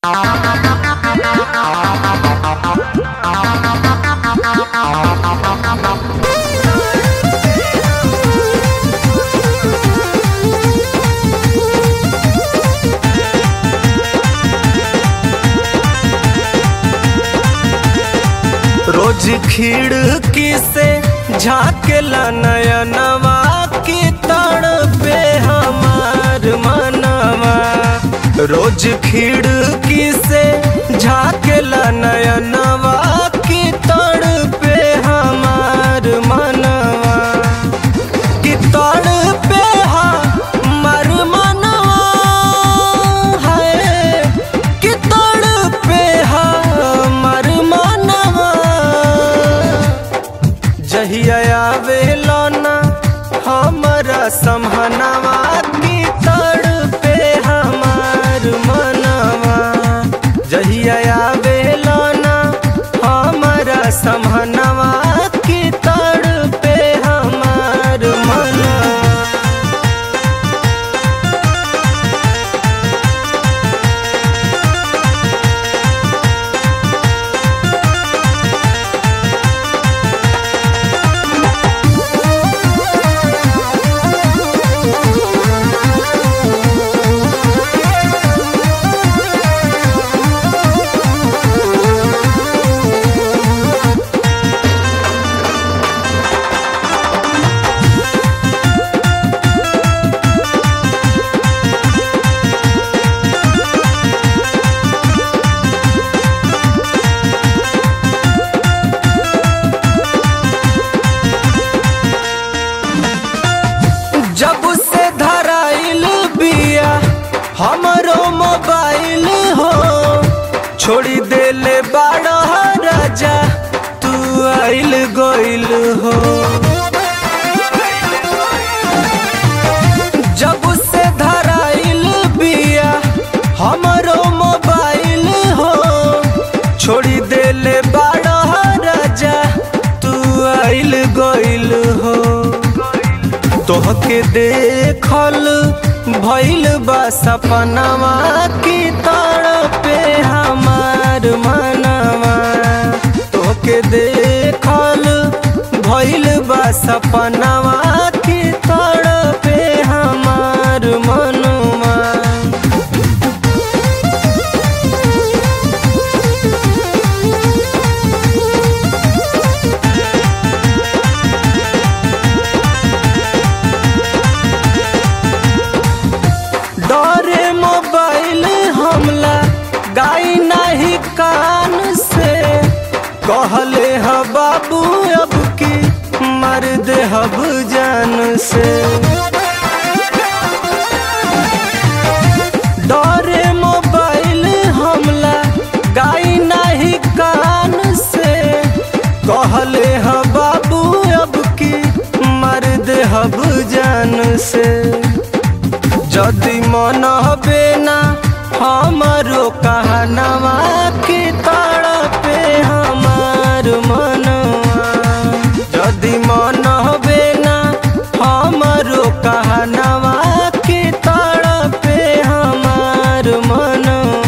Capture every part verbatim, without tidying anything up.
रोज खिड़की से झांकेला नयनवा की तड़पे हमार मनवा। रोज खिड़की से झांकेला नयनवा की तड़पे हमार मनवा की तड़पे हमार मनवा है की तड़पे हमार मनवा। जहिया आवेला ना हमरा समहनवा की तड़पे हमार मनवा। जहिया आवेला ना हमरा समहनवा की तड़पे हमार मनवा। हमरो मोबाइल हो छोड़ी देले बाड़ा राजा तू आइल गोइल हो। जब से धराइल बिया हमरो मोबाइल हो छोड़ी देले बाड़ा राजा तू आइल गोइल हो। तोहके देखल भइल बा सपनावा की तड़पे हमार मनवा। तोके देखल भइल बा सपनावा की तड़पे हमार मनवा। मोबाइल हमला गाई नहीं कान से कहले ह बाबू अब की मर दे हब जान से। डरे मोबाइल हमला गाई नहीं कान से कहले ह बाबू अब की मर दे हब जान से। यदि मन हबे ना हमारो कहनवा की तड़पे हमार मनवा। यदि मन हबे ना हमारो कहनवा की तड़पे हमार मनवा।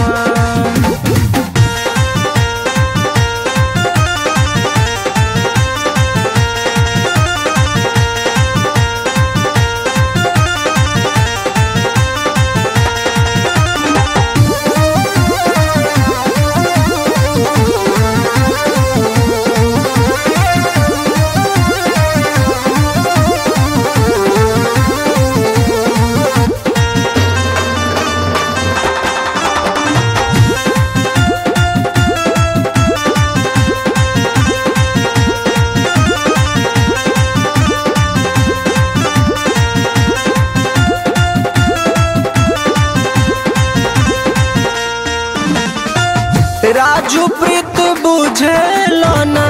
राजू प्रीत बुझेला ना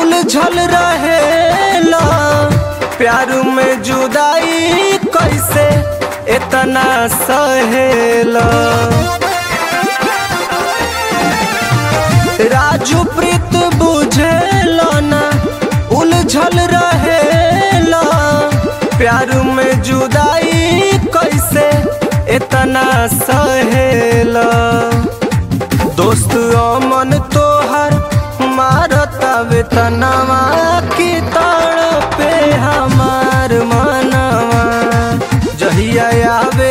उलझल रहेला प्यार में जुदाई कैसे इतना सहेला। राजू प्रीत बुझेला ना उलझल रहेला प्यार में जुदाई कैसे इतना सहेला। वेतनवा की तड़पे हमार मनवा जहिया आवे।